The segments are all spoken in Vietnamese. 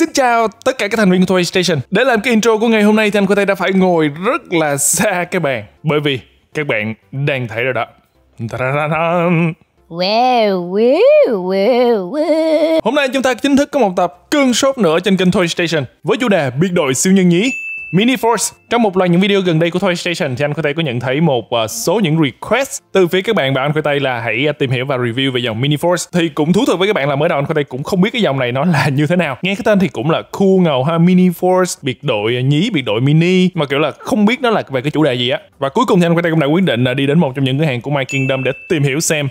Xin chào tất cả các thành viên của Toy Station. Để làm cái intro của ngày hôm nay thì anh của Tây đã phải ngồi rất là xa các bạn, bởi vì các bạn đang thấy rồi đó. Wow, wow, wow, wow. Hôm nay chúng ta chính thức có một tập cơn sốt nữa trên kênh Toy Station với chủ đề biệt đội siêu nhân nhí Miniforce. Trong một loạt những video gần đây của Toy Station thì anh Khoai Tây có nhận thấy một số những request từ phía các bạn bảo anh Khoai Tây là hãy tìm hiểu và review về dòng Miniforce. Thì cũng thú thực với các bạn là mới đầu anh Khoai Tây cũng không biết cái dòng này nó là như thế nào. Nghe cái tên thì cũng là cool ngầu ha, Miniforce, biệt đội nhí, biệt đội mini, mà kiểu là không biết nó là về cái chủ đề gì á. Và cuối cùng thì anh Khoai Tây cũng đã quyết định đi đến một trong những cửa hàng của My Kingdom để tìm hiểu xem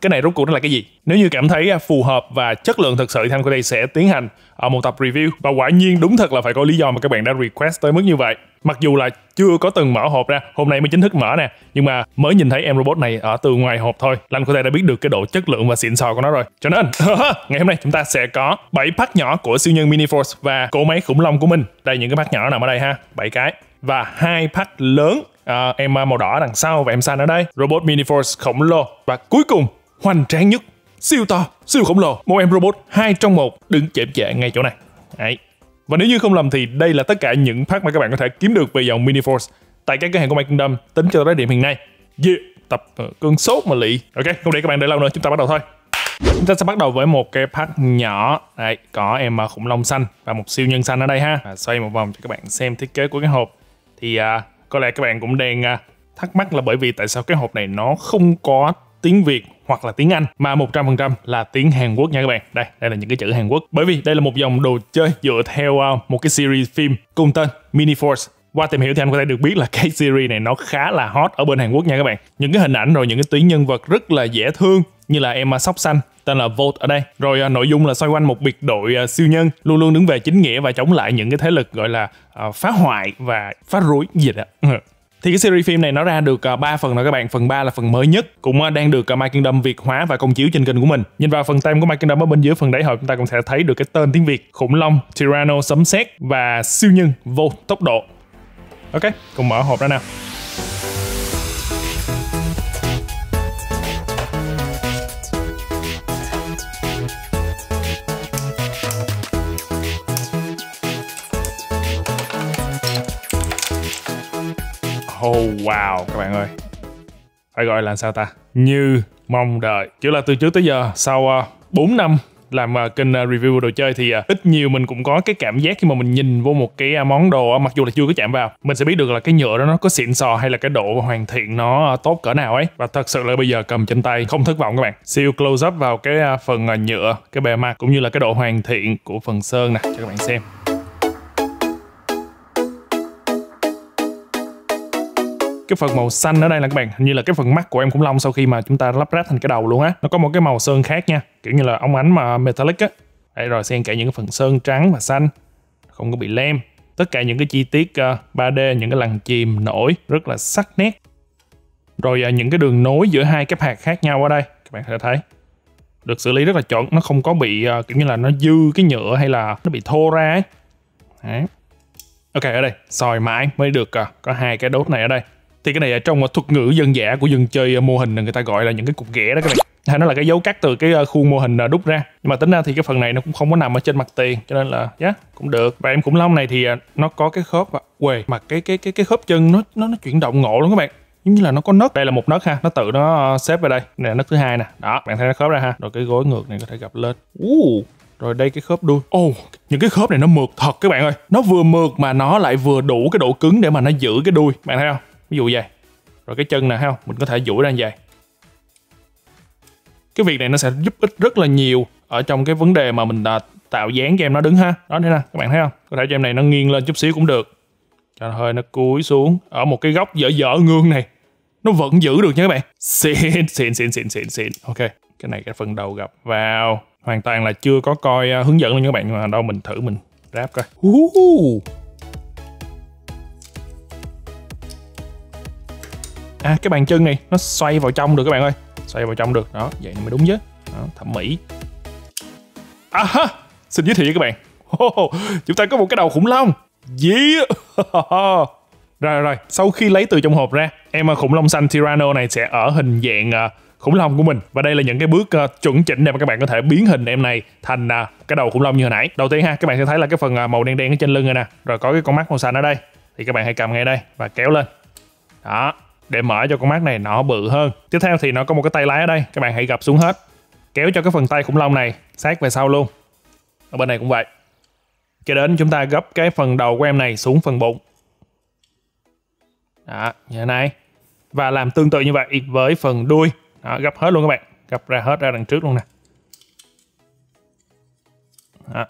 cái này rốt cuộc nó là cái gì. Nếu như cảm thấy phù hợp và chất lượng thực sự thì anh của đây sẽ tiến hành một tập review. Và quả nhiên đúng thật là phải có lý do mà các bạn đã request tới mức như vậy. Mặc dù là chưa có từng mở hộp ra, hôm nay mới chính thức mở nè, nhưng mà mới nhìn thấy em robot này ở từ ngoài hộp thôi là anh của đây đã biết được cái độ chất lượng và xịn sò của nó rồi. Cho nên ngày hôm nay chúng ta sẽ có 7 pack nhỏ của siêu nhân Miniforce và cỗ máy khủng long của mình. Đây, những cái pack nhỏ nằm ở đây ha, 7 cái, và 2 pack lớn, em màu đỏ đằng sau và em xanh ở đây, robot Miniforce khổng lồ, và cuối cùng hoành tráng nhất, siêu to, siêu khổng lồ, một em robot 2 trong 1 đứng chễm chệ ngay chỗ này. Đấy. Và nếu như không lầm thì đây là tất cả những pack mà các bạn có thể kiếm được về dòng Miniforce tại các cửa hàng của My Kingdom tính cho tới điểm hiện nay. Yeah, tập cơn sốt mà lị. Ok, không để các bạn đợi lâu nữa, chúng ta bắt đầu thôi. Chúng ta sẽ bắt đầu với một cái pack nhỏ. Đấy, có em khủng long xanh và một siêu nhân xanh ở đây ha. Xoay một vòng cho các bạn xem thiết kế của cái hộp. Thì có lẽ các bạn cũng đang thắc mắc là bởi vì tại sao cái hộp này nó không có tiếng Việt hoặc là tiếng Anh mà 100% là tiếng Hàn Quốc nha các bạn. Đây, đây là những cái chữ Hàn Quốc. Bởi vì đây là một dòng đồ chơi dựa theo một cái series phim cùng tên Miniforce. Qua tìm hiểu thì anh có thể được biết là cái series này nó khá là hot ở bên Hàn Quốc nha các bạn. Những cái hình ảnh rồi những cái tuyến nhân vật rất là dễ thương, như là em sóc xanh tên là Volt ở đây. Rồi nội dung là xoay quanh một biệt đội siêu nhân luôn luôn đứng về chính nghĩa và chống lại những cái thế lực gọi là phá hoại và phá rối gì đó. Thì cái series phim này nó ra được 3 phần rồi các bạn. Phần 3 là phần mới nhất, cũng đang được My Kingdom Việt hóa và công chiếu trên kênh của mình. Nhìn vào phần tem của My Kingdom ở bên dưới phần đáy hộp, chúng ta cũng sẽ thấy được cái tên tiếng Việt: khủng long, Tyranno, sấm sét và siêu nhân vô tốc độ. Ok, cùng mở hộp ra nào. Oh wow các bạn ơi, phải gọi là sao ta, như mong đợi. Kiểu là từ trước tới giờ sau 4 năm làm kênh review đồ chơi thì ít nhiều mình cũng có cái cảm giác khi mà mình nhìn vô một cái món đồ, mặc dù là chưa có chạm vào, mình sẽ biết được là cái nhựa đó nó có xịn sò hay là cái độ hoàn thiện nó tốt cỡ nào ấy. Và thật sự là bây giờ cầm trên tay không thất vọng các bạn. Siêu close up vào cái phần nhựa, cái bề mặt cũng như là cái độ hoàn thiện của phần sơn nè, cho các bạn xem. Cái phần màu xanh ở đây là các bạn, hình như là cái phần mắt của em khủng long sau khi mà chúng ta lắp ráp thành cái đầu luôn á, nó có một cái màu sơn khác nha, kiểu như là ống ánh mà metallic á. Đây, rồi xen kẽ những cái phần sơn trắng và xanh, không có bị lem. Tất cả những cái chi tiết 3D, những cái lằn chìm nổi rất là sắc nét. Rồi những cái đường nối giữa hai cái hạt khác nhau ở đây, các bạn có thể thấy được xử lý rất là chuẩn, nó không có bị kiểu như là nó dư cái nhựa hay là nó bị thô ra ấy. Đấy. Ok, ở đây soi mãi mới được có hai cái đốt này ở đây. Thì cái này ở trong thuật ngữ dân dã của dân chơi mô hình là người ta gọi là những cái cục ghẻ đó các bạn. Hay nó là cái dấu cắt từ cái khuôn mô hình đúc ra. Nhưng mà tính ra thì cái phần này nó cũng không có nằm ở trên mặt tiền, cho nên là giá cũng được. Và em khủng long này thì nó có cái khớp quề, mà cái khớp chân nó chuyển động ngộ luôn các bạn. Giống như là nó có nấc. Đây là một nấc ha, nó tự nó xếp vào đây. Này là nấc thứ hai nè. Đó, bạn thấy nó khớp ra ha. Rồi cái gối ngược này có thể gập lên. Rồi đây cái khớp đuôi. Những cái khớp này nó mượt thật các bạn ơi. Nó vừa mượt mà nó lại vừa đủ cái độ cứng để mà nó giữ cái đuôi. Bạn thấy không? Ví dụ vậy. Rồi cái chân nè ha, mình có thể duỗi ra như vậy. Cái việc này nó sẽ giúp ích rất là nhiều ở trong cái vấn đề mà mình tạo dáng cho em nó đứng ha. Đó thế nè, các bạn thấy không? Có thể cho em này nó nghiêng lên chút xíu cũng được. Cho hơi nó cúi xuống ở một cái góc dở dở ngương này. Nó vẫn giữ được nha các bạn. Xịn. Ok. Cái này cái phần đầu gập vào. Hoàn toàn là chưa có coi hướng dẫn luôn nha các bạn, nhưng mà đâu mình thử mình ráp coi. Cái bàn chân này nó xoay vào trong được các bạn ơi. Xoay vào trong được. Đó, vậy mới đúng chứ. Đó, thẩm mỹ. Xin giới thiệu với các bạn. Chúng ta có một cái đầu khủng long. Rồi, sau khi lấy từ trong hộp ra, em khủng long xanh Tyranno này sẽ ở hình dạng khủng long của mình. Và đây là những cái bước chuẩn chỉnh để mà các bạn có thể biến hình em này thành cái đầu khủng long như hồi nãy. Đầu tiên ha, các bạn sẽ thấy là cái phần màu đen đen ở trên lưng này nè, rồi có cái con mắt màu xanh ở đây, thì các bạn hãy cầm ngay đây và kéo lên đó để mở cho con mắt này nó bự hơn. Tiếp theo thì nó có một cái tay lái ở đây, các bạn hãy gập xuống hết, kéo cho cái phần tay khủng long này sát về sau luôn, ở bên này cũng vậy, cho đến chúng ta gấp cái phần đầu của em này xuống phần bụng đó, như thế này, và làm tương tự như vậy với phần đuôi đó, gấp hết luôn các bạn, gấp ra hết ra đằng trước luôn nè đó.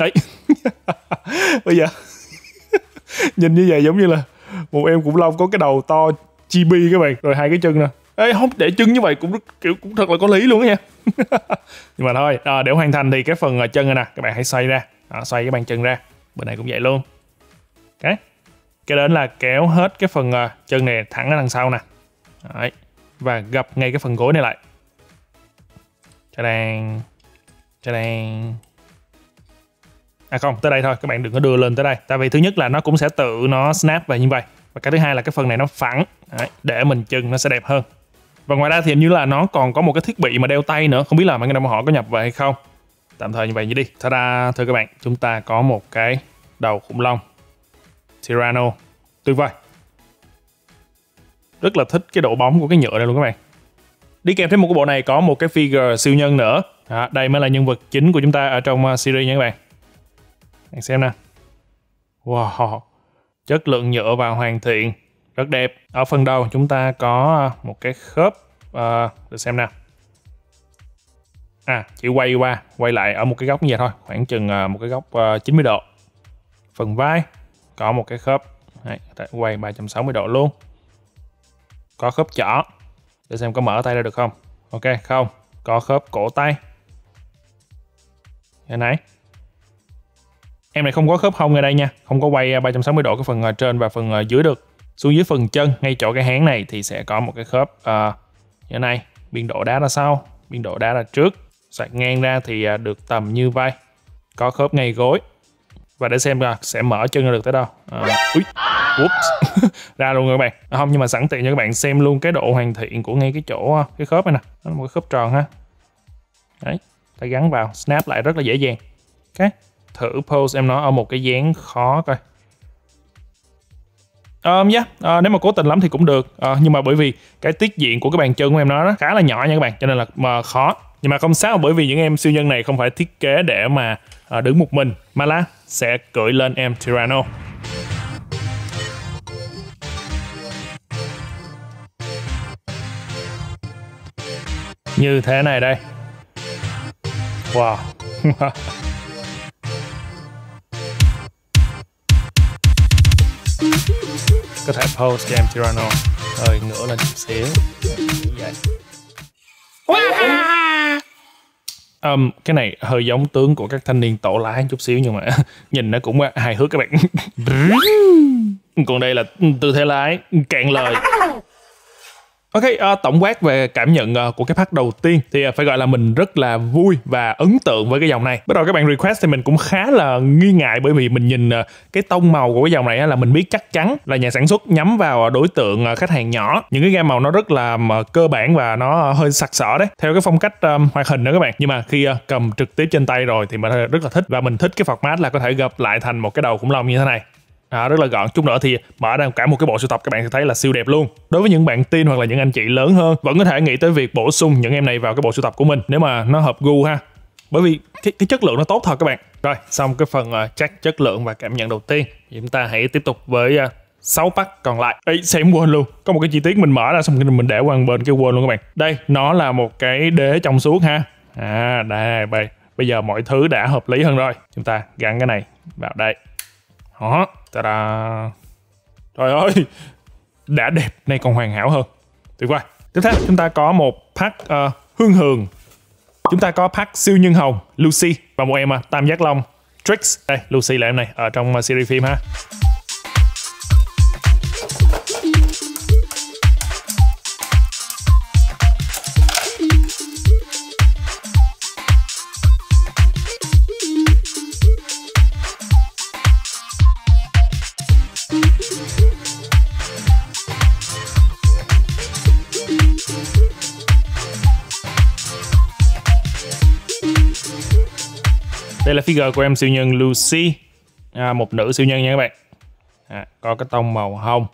Đấy. Bây giờ nhìn như vậy giống như là một em khủng long có cái đầu to chibi các bạn, rồi hai cái chân nè. Ê, không để chân như vậy cũng kiểu cũng thật là có lý luôn á nha. Nhưng mà thôi, để hoàn thành thì cái phần chân này nè, các bạn hãy xoay ra, xoay cái bàn chân ra, bên này cũng vậy luôn. Cái okay. Đến là kéo hết cái phần chân này thẳng ở đằng sau nè. Đấy. Và gập ngay cái phần gối này lại. Cha-đan. Cha-đan. À không, tới đây thôi, các bạn đừng có đưa lên tới đây. Tại vì thứ nhất là nó cũng sẽ tự nó snap về như vậy. Và cái thứ hai là cái phần này nó phẳng. Đấy, để mình chân nó sẽ đẹp hơn. Và ngoài ra thì hình như là nó còn có một cái thiết bị mà đeo tay nữa. Không biết là mấy người họ có nhập về hay không. Tạm thời như vậy đi. Ta-da, thưa các bạn, chúng ta có một cái đầu khủng long Tyranno. Tuyệt vời. Rất là thích cái độ bóng của cái nhựa này luôn các bạn. Đi kèm thêm một cái bộ này có một cái figure siêu nhân nữa. Đó, đây mới là nhân vật chính của chúng ta ở trong series nha các bạn. Bạn xem nè. Wow. Chất lượng nhựa và hoàn thiện. Rất đẹp. Ở phần đầu chúng ta có một cái khớp. Để xem nào. À, chỉ quay qua, quay lại ở một cái góc như vậy thôi. Khoảng chừng một cái góc 90 độ. Phần vai có một cái khớp. Đấy, quay 360 độ luôn. Có khớp chỏ. Để xem có mở tay ra được không. Ok, không. Có khớp cổ tay. Đây này. Em này không có khớp hông ở đây nha. Không có quay 360 độ cái phần trên và phần dưới được. Xuống dưới phần chân, ngay chỗ cái háng này thì sẽ có một cái khớp như thế này. Biên độ đá ra sau, biên độ đá ra trước. Xoạc ngang ra thì được tầm như vai. Có khớp ngay gối. Và để xem sẽ mở chân ra được tới đâu. Ra luôn rồi các bạn. À, không, nhưng mà sẵn tiện cho các bạn xem luôn cái độ hoàn thiện của ngay cái chỗ cái khớp này nè. Nó là một cái khớp tròn ha. Đấy, ta gắn vào, snap lại rất là dễ dàng. Okay. Thử pose em nó ở một cái dáng khó coi. Nếu mà cố tình lắm thì cũng được, nhưng mà bởi vì cái tiết diện của cái bàn chân của em nó khá là nhỏ nha các bạn, cho nên là khó. Nhưng mà không sao, bởi vì những em siêu nhân này không phải thiết kế để mà đứng một mình, mà là sẽ cưỡi lên em Tyranno. Như thế này đây. Wow. Có thể pose cho em Tyranno hơi ngửa lên chút xíu. Cái này hơi giống tướng của các thanh niên tổ lái chút xíu, nhưng mà nhìn nó cũng hài hước các bạn. Còn đây là tư thế lái cạn lời. Ok, tổng quát về cảm nhận của cái part đầu tiên thì phải gọi là mình rất là vui và ấn tượng với cái dòng này. Bắt đầu các bạn request thì mình cũng khá là nghi ngại, bởi vì mình nhìn cái tông màu của cái dòng này là mình biết chắc chắn là nhà sản xuất nhắm vào đối tượng khách hàng nhỏ. Những cái gam màu nó rất là cơ bản và nó hơi sặc sỡ đấy, theo cái phong cách hoạt hình nữa các bạn. Nhưng mà khi cầm trực tiếp trên tay rồi thì mình rất là thích, và mình thích cái format là có thể gập lại thành một cái đầu khủng long như thế này. Rất là gọn. Chút nữa thì mở ra cả một cái bộ sưu tập, các bạn sẽ thấy là siêu đẹp luôn. Đối với những bạn teen hoặc là những anh chị lớn hơn, vẫn có thể nghĩ tới việc bổ sung những em này vào cái bộ sưu tập của mình nếu mà nó hợp gu ha. Bởi vì cái chất lượng nó tốt thật các bạn. Rồi, xong cái phần check chất lượng và cảm nhận đầu tiên. Chúng ta hãy tiếp tục với 6 pack còn lại. Ấy, xem quên luôn. Có một cái chi tiết mình mở ra xong mình để qua bên cái quên luôn các bạn. Đây, nó là một cái đế trong suốt ha. Đây, bây giờ mọi thứ đã hợp lý hơn rồi. Chúng ta gắn cái này vào đây. Đó. Ta-da. Trời ơi, đã đẹp, nay còn hoàn hảo hơn. Tuyệt vời. Tiếp theo chúng ta có một pack hương hường. Chúng ta có pack siêu nhân hồng Lucy và một em tam giác long Tricks. Đây, Lucy là em này ở trong series phim ha. Đây là figure của em siêu nhân Lucy, một nữ siêu nhân nha các bạn. Có cái tông màu hồng,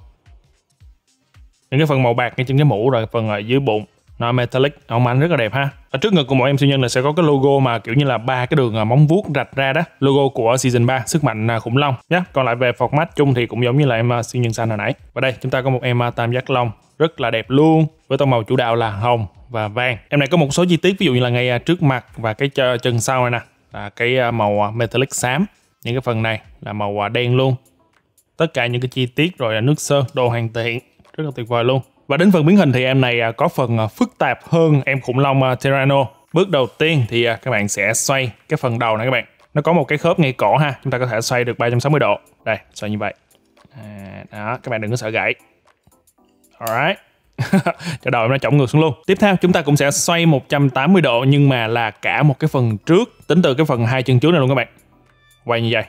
những cái phần màu bạc ngay trên cái mũ rồi phần ở dưới bụng nó metallic, ông anh rất là đẹp ha. Ở trước ngực của mỗi em siêu nhân là sẽ có cái logo mà kiểu như là ba cái đường móng vuốt rạch ra đó, logo của season 3 sức mạnh khủng long nhé. Còn lại về format chung thì cũng giống như là em siêu nhân xanh hồi nãy. Và đây chúng ta có một em tam giác long rất là đẹp luôn, với tông màu chủ đạo là hồng và vàng. Em này có một số chi tiết ví dụ như là ngay trước mặt và cái chân sau này nè là cái màu metallic xám, những cái phần này là màu đen luôn. Tất cả những cái chi tiết rồi là nước sơn, đồ hoàn thiện, rất là tuyệt vời luôn. Và đến phần biến hình thì em này có phần phức tạp hơn em khủng long Tyranno. Bước đầu tiên thì các bạn sẽ xoay cái phần đầu này các bạn. Nó có một cái khớp ngay cổ ha, chúng ta có thể xoay được 360 độ. Đây, xoay như vậy. Đó, các bạn đừng có sợ gãy. Alright. Cho đầu em nó chổng ngược xuống luôn. Tiếp theo chúng ta cũng sẽ xoay 180 độ nhưng mà là cả một cái phần trước, tính từ cái phần hai chân trước này luôn các bạn. Quay như vậy.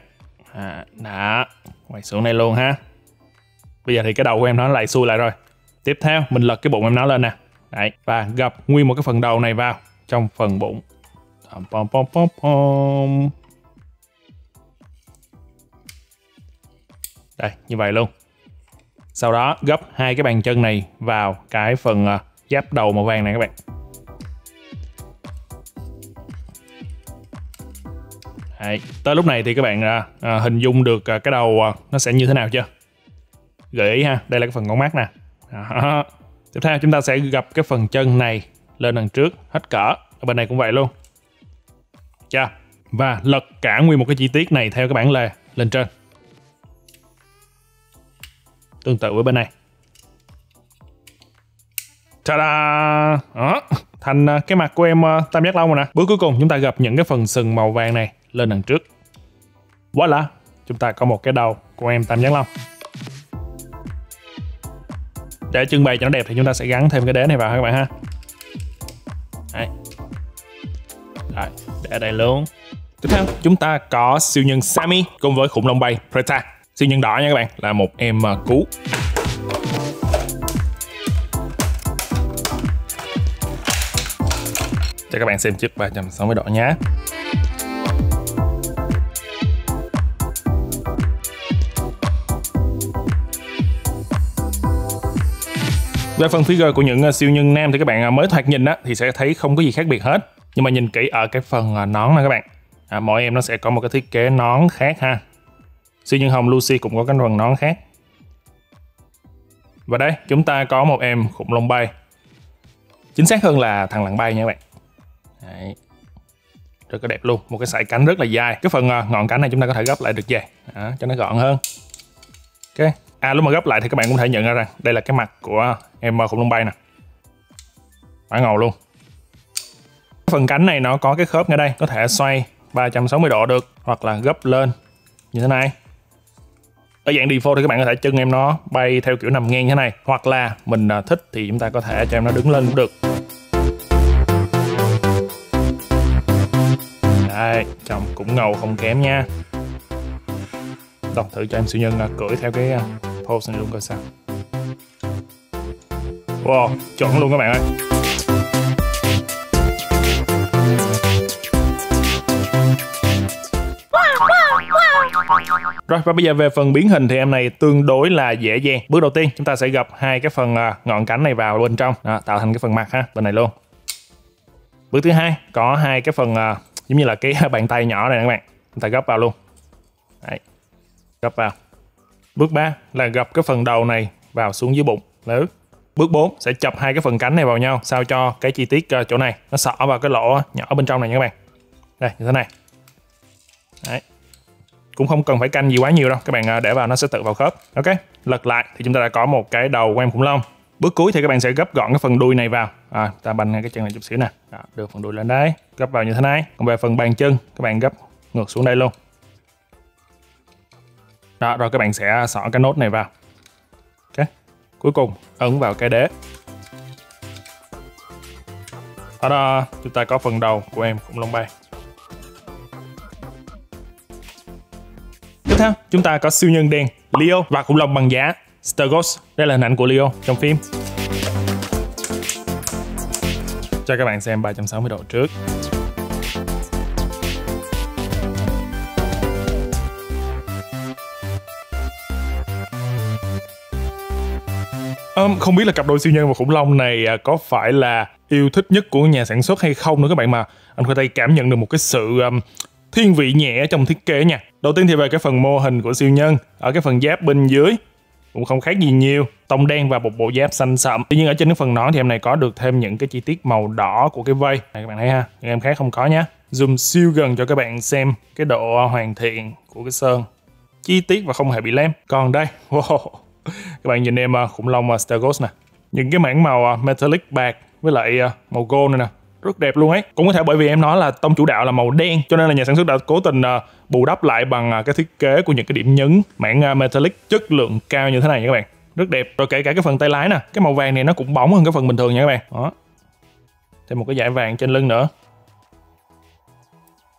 Đó, quay xuống đây luôn ha. Bây giờ thì cái đầu của em nó lại xuôi lại rồi. Tiếp theo mình lật cái bụng em nó lên nè. Đấy, và gập nguyên một cái phần đầu này vào trong phần bụng. Đây, như vậy luôn. Sau đó gấp hai cái bàn chân này vào cái phần giáp đầu màu vàng này các bạn. Đấy, tới lúc này thì các bạn hình dung được cái đầu nó sẽ như thế nào chưa? Gợi ý ha, đây là cái phần con mắt nè. Đó. Tiếp theo chúng ta sẽ gập cái phần chân này lên đằng trước hết cỡ, ở bên này cũng vậy luôn. Chà. Và lật cả nguyên một cái chi tiết này theo cái bản lề lên trên, tương tự với bên này. Ta-da! Đó. Thành cái mặt của em tam giác long rồi nè. Bước cuối cùng chúng ta gập những cái phần sừng màu vàng này lên đằng trước. Voila, chúng ta có một cái đầu của em tam giác long. Để trưng bày cho nó đẹp thì chúng ta sẽ gắn thêm cái đế này vào các bạn ha. Đấy. Rồi, để ở đây luôn. Tiếp theo chúng ta có siêu nhân Sammy cùng với khủng long bay Preta. Siêu nhân đỏ nha các bạn, là một em cú. Cho các bạn xem chiếc 360 độ nhé. Về phần figure của những siêu nhân nam thì các bạn mới thoạt nhìn á thì sẽ thấy không có gì khác biệt hết. Nhưng mà nhìn kỹ ở cái phần nón nè các bạn. Mỗi em nó sẽ có một cái thiết kế nón khác ha. Siêu nhân hồng Lucy cũng có cái phần nón khác. Và đây, chúng ta có một em khủng long bay. Chính xác hơn là thằng lằn bay nha các bạn. Đấy. Rất là đẹp luôn, một cái sải cánh rất là dài. Cái phần ngọn cánh này chúng ta có thể gấp lại được dài. Đó, cho nó gọn hơn. Ok. Lúc mà gấp lại thì các bạn cũng thể nhận ra rằng đây là cái mặt của em khủng long bay nè. Quả ngầu luôn. Phần cánh này nó có cái khớp ngay đây, có thể xoay 360 độ được, hoặc là gấp lên như thế này. Ở dạng default thì các bạn có thể chân em nó bay theo kiểu nằm ngang như thế này, hoặc là mình thích thì chúng ta có thể cho em nó đứng lên cũng được. Đây, trông cũng ngầu không kém nha. Đọc thử cho em siêu nhân cưỡi theo cái pose này luôn coi sao. Wow, chuẩn luôn các bạn ơi. Rồi, và bây giờ về phần biến hình thì em này tương đối là dễ dàng. Bước đầu tiên chúng ta sẽ gập hai cái phần ngọn cánh này vào bên trong. Đó, tạo thành cái phần mặt ha, bên này luôn. Bước thứ hai có hai cái phần giống như là cái bàn tay nhỏ này các bạn, chúng ta gấp vào luôn. Đấy, gấp vào. Bước 3 là gập cái phần đầu này vào xuống dưới bụng. Đấy. Bước 4 sẽ chập hai cái phần cánh này vào nhau sao cho cái chi tiết chỗ này nó xỏ vào cái lỗ nhỏ bên trong này nha các bạn. Đây, như thế này. Đấy. Cũng không cần phải canh gì quá nhiều đâu, các bạn để vào nó sẽ tự vào khớp. Ok, lật lại thì chúng ta đã có một cái đầu của em khủng long. Bước cuối thì các bạn sẽ gấp gọn cái phần đuôi này vào. Ta banh ngay cái chân này chút xíu nè. Đó, đưa phần đuôi lên đấy, gấp vào như thế này. Còn về phần bàn chân, các bạn gấp ngược xuống đây luôn. Đó, rồi các bạn sẽ xỏ cái nốt này vào. Ok, cuối cùng ấn vào cái đế. Ở đó chúng ta có phần đầu của em khủng long bay. Tiếp theo chúng ta có siêu nhân đen Leo và khủng long băng giá Stargos. Đây là hình ảnh của Leo trong phim. Cho các bạn xem 360 độ trước. Không biết là cặp đôi siêu nhân và khủng long này có phải là yêu thích nhất của nhà sản xuất hay không nữa các bạn, mà anh có thể cảm nhận được một cái sự thiên vị nhẹ trong thiết kế nha. Đầu tiên thì về cái phần mô hình của siêu nhân, ở cái phần giáp bên dưới cũng không khác gì nhiều, tông đen và một bộ giáp xanh sậm. Tuy nhiên ở trên cái phần nón thì em này có được thêm những cái chi tiết màu đỏ của cái vây này các bạn thấy ha, những em khác không có nhá. Zoom siêu gần cho các bạn xem cái độ hoàn thiện của cái sơn, chi tiết và không hề bị lem. Còn đây, wow, các bạn nhìn em khủng long Stargos nè, những cái mảng màu metallic bạc với lại màu gold này nè, rất đẹp luôn ấy. Cũng có thể bởi vì em nói là tông chủ đạo là màu đen, cho nên là nhà sản xuất đã cố tình bù đắp lại bằng cái thiết kế của những cái điểm nhấn mảng metallic chất lượng cao như thế này nha các bạn, rất đẹp. Rồi kể cả cái phần tay lái nè, cái màu vàng này nó cũng bóng hơn cái phần bình thường nha các bạn. Đó, thêm một cái dải vàng trên lưng nữa.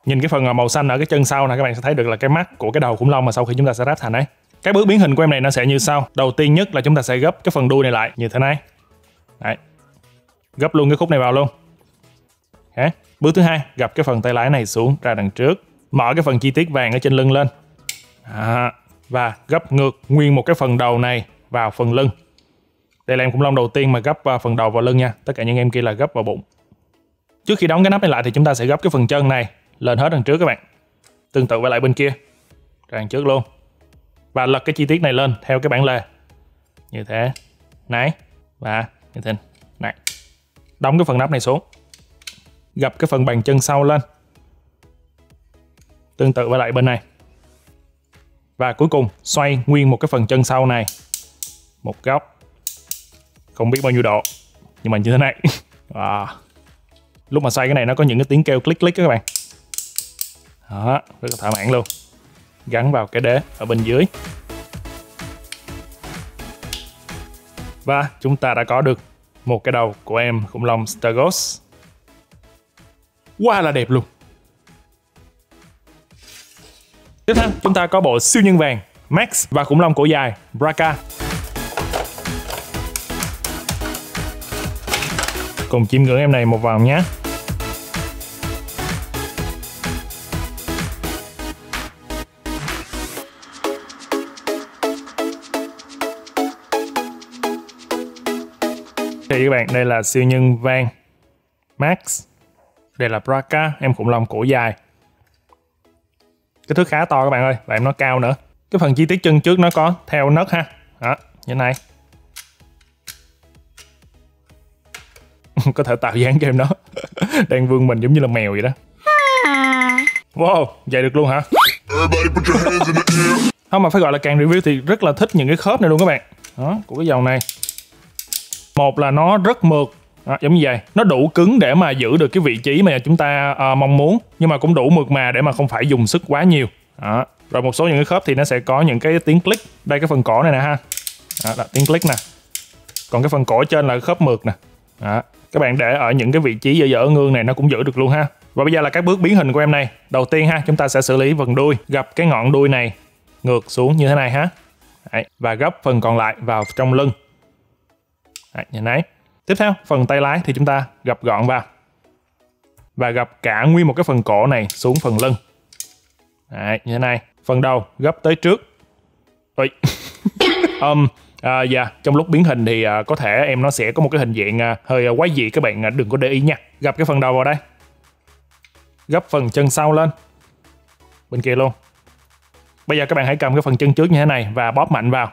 Nhìn cái phần màu xanh ở cái chân sau nè, các bạn sẽ thấy được là cái mắt của cái đầu khủng long mà sau khi chúng ta sẽ ráp thành ấy. Cái bước biến hình của em này nó sẽ như sau. Đầu tiên nhất là chúng ta sẽ gấp cái phần đuôi này lại như thế này. Đấy, gấp luôn cái khúc này vào luôn. Đấy. Bước thứ hai, gập cái phần tay lái này xuống ra đằng trước, mở cái phần chi tiết vàng ở trên lưng lên, và gấp ngược nguyên một cái phần đầu này vào phần lưng. Đây là em khủng long đầu tiên mà gấp phần đầu vào lưng nha, tất cả những em kia là gấp vào bụng. Trước khi đóng cái nắp này lại thì chúng ta sẽ gấp cái phần chân này lên hết đằng trước các bạn, tương tự với lại bên kia, ra đằng trước luôn, và lật cái chi tiết này lên theo cái bản lề như thế này và như thế này. Đóng cái phần nắp này xuống, gập cái phần bàn chân sau lên, tương tự với lại bên này, và cuối cùng xoay nguyên một cái phần chân sau này một góc không biết bao nhiêu độ, nhưng mà như thế này. Lúc mà xoay cái này nó có những cái tiếng kêu click click các bạn. Đó, rất là thỏa mãn luôn. Gắn vào cái đế ở bên dưới. Và chúng ta đã có được một cái đầu của em khủng long Stargos. Quá là đẹp luôn. Tiếp theo chúng ta có bộ siêu nhân vàng Max và khủng long cổ dài Braca. Cùng chiêm ngưỡng em này một vòng nhé. Thì các bạn, đây là siêu nhân vàng Max, đây là Braca, em khủng long cổ dài. Kích thước khá to các bạn ơi, và em nó cao nữa. Cái phần chi tiết chân trước nó có theo nấc ha. Đó, như thế này. Có thể tạo dáng cho em nó đang vươn mình giống như là mèo vậy đó. Wow, vậy được luôn hả? Không, mà phải gọi là càng review thì rất là thích những cái khớp này luôn các bạn. Đó, của cái dòng này. Một là nó rất mượt, giống như vậy, nó đủ cứng để mà giữ được cái vị trí mà chúng ta mong muốn, nhưng mà cũng đủ mượt mà để mà không phải dùng sức quá nhiều. Đó. Rồi một số những cái khớp thì nó sẽ có những cái tiếng click. Đây cái phần cổ này nè ha, đó là tiếng click nè. Còn cái phần cổ trên là khớp mượt nè. Đó. Các bạn để ở những cái vị trí dở dở ngương này nó cũng giữ được luôn ha. Và bây giờ là các bước biến hình của em này. Đầu tiên ha, chúng ta sẽ xử lý phần đuôi, gập cái ngọn đuôi này ngược xuống như thế này ha. Đấy. Và gấp phần còn lại vào trong lưng. Đấy, như này. Tiếp theo, phần tay lái thì chúng ta gập gọn vào và gập cả nguyên một cái phần cổ này xuống phần lưng. Đấy, như thế này. Phần đầu gấp tới trước. Ôi. Trong lúc biến hình thì có thể em nó sẽ có một cái hình dạng hơi quái dị, các bạn đừng có để ý nha. Gập cái phần đầu vào đây, gấp phần chân sau lên bên kia luôn. Bây giờ các bạn hãy cầm cái phần chân trước như thế này và bóp mạnh vào.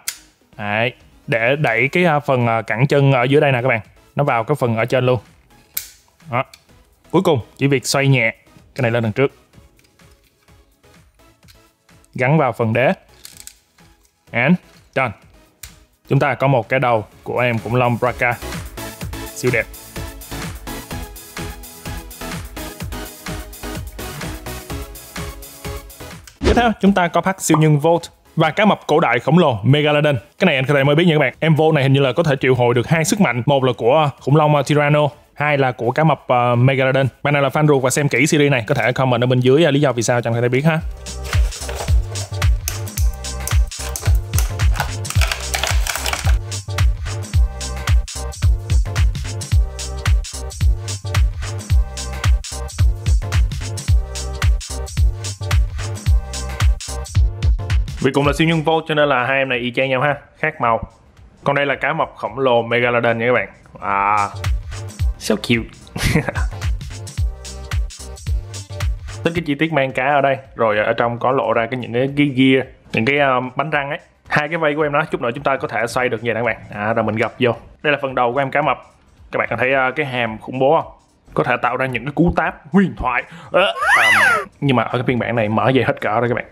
Đấy, để đẩy cái phần cẳng chân ở dưới đây nè các bạn, nó vào cái phần ở trên luôn. Đó. Cuối cùng chỉ việc xoay nhẹ cái này lên đằng trước, gắn vào phần đế. And done. Chúng ta có một cái đầu của em khủng long Braca, siêu đẹp. Tiếp theo chúng ta có pack siêu nhân Volt và cá mập cổ đại khổng lồ Megalodon. Cái này anh có thể mới biết nha các bạn. Em Volt này hình như là có thể triệu hồi được hai sức mạnh, một là của khủng long Tyranno, hai là của cá mập Megalodon. Bạn nào là fan ruột và xem kỹ series này có thể comment ở bên dưới lý do vì sao cho anh có thể biết ha. Vì cùng là siêu nhân Volt cho nên là hai em này y chang nhau ha, khác màu. Còn đây là cá mập khổng lồ Megalodon nha các bạn. À, so cute. Tính cái chi tiết mang cá ở đây, rồi ở trong có lộ ra cái những cái gear, những cái bánh răng ấy. Hai cái vây của em đó chút nữa chúng ta có thể xoay được vậy nè các bạn. À, rồi mình gập vô. Đây là phần đầu của em cá mập. Các bạn có thấy cái hàm khủng bố không? Có thể tạo ra những cái cú táp huyền thoại. Nhưng mà ở cái phiên bản này mở về hết cỡ rồi các bạn.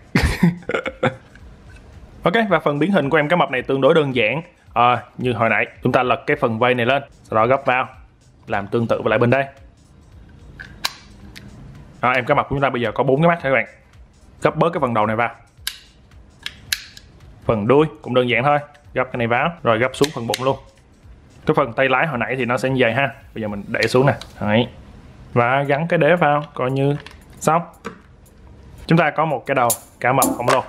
Ok, và phần biến hình của em cá mập này tương đối đơn giản. Như hồi nãy chúng ta lật cái phần vây này lên, sau đó gấp vào, làm tương tự lại bên đây. Em cá mập của chúng ta bây giờ có 4 cái mắt các bạn. Gấp bớt cái phần đầu này vào. Phần đuôi cũng đơn giản thôi, gấp cái này vào rồi gấp xuống phần bụng luôn. Cái phần tay lái hồi nãy thì nó sẽ dày ha, bây giờ mình để xuống nè. Đấy. Và gắn cái đế vào coi như xong. Chúng ta có một cái đầu cá mập khổng lồ.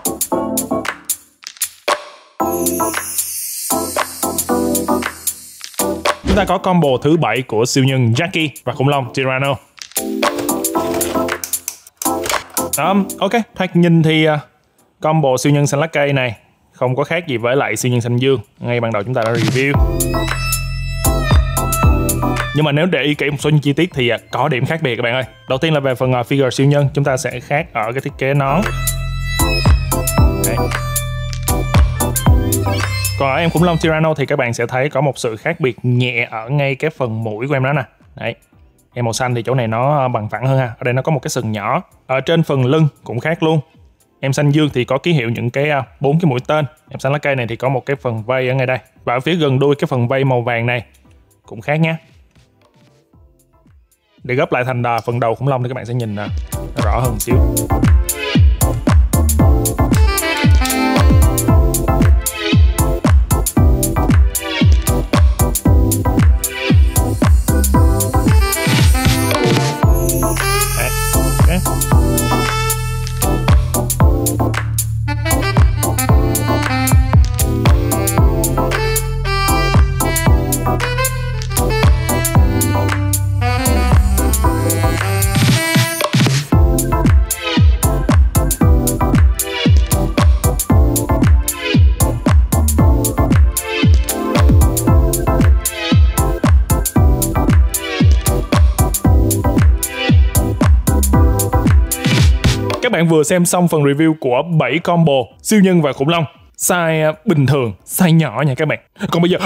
Chúng ta có combo thứ 7 của siêu nhân Jackie và khủng long Tyranno. Ok, thoạt nhìn thì combo siêu nhân xanh lá cây này không có khác gì với lại siêu nhân xanh dương ngay ban đầu chúng ta đã review. Nhưng mà nếu để ý kỹ một số những chi tiết thì có điểm khác biệt các bạn ơi. Đầu tiên là về phần figure siêu nhân, chúng ta sẽ khác ở cái thiết kế nón. Đấy. Còn ở em khủng long Tyranno thì các bạn sẽ thấy có một sự khác biệt nhẹ ở ngay cái phần mũi của em đó nè. Đấy. Em màu xanh thì chỗ này nó bằng phẳng hơn ha. Ở đây nó có một cái sừng nhỏ. Ở trên phần lưng cũng khác luôn. Em xanh dương thì có ký hiệu những cái 4 cái mũi tên. Em xanh lá cây này thì có một cái phần vây ở ngay đây. Và ở phía gần đuôi cái phần vây màu vàng này cũng khác nhé. Để gấp lại thành phần đầu khủng long thì các bạn sẽ nhìn rõ hơn một xíu. Bạn vừa xem xong phần review của 7 combo siêu nhân và khủng long. Size bình thường, size nhỏ nha các bạn. Còn bây giờ,